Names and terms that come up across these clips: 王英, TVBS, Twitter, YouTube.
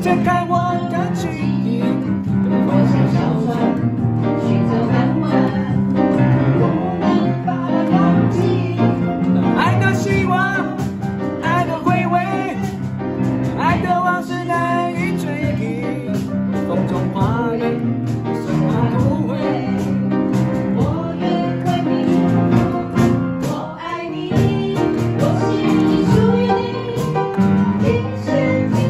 睁开我的翅膀，等我向上穿，寻找港湾，不能把它忘记。爱的希望，爱的回味，爱的往事难以追忆。风中花蕊，什么都会。我愿和你共，我爱你，我是属于你，今生今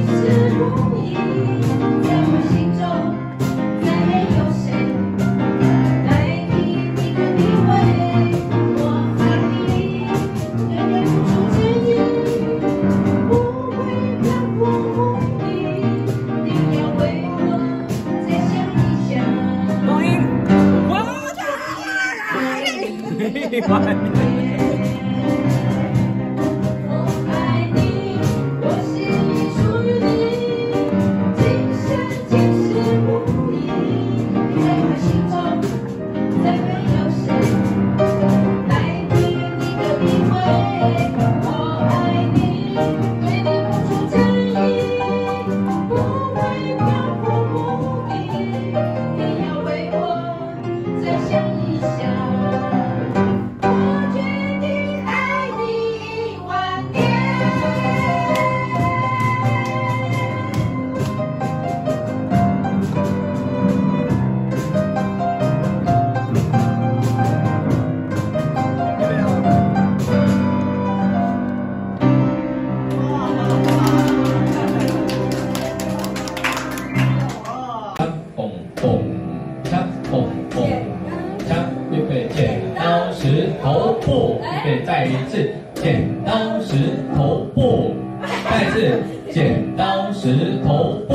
世无意，在我心中再没有谁代替你的地位。我爱你，永远不出迟疑，不会让我无力，你要为我再想一想。王英，我爱你，我爱你。剪刀石头布。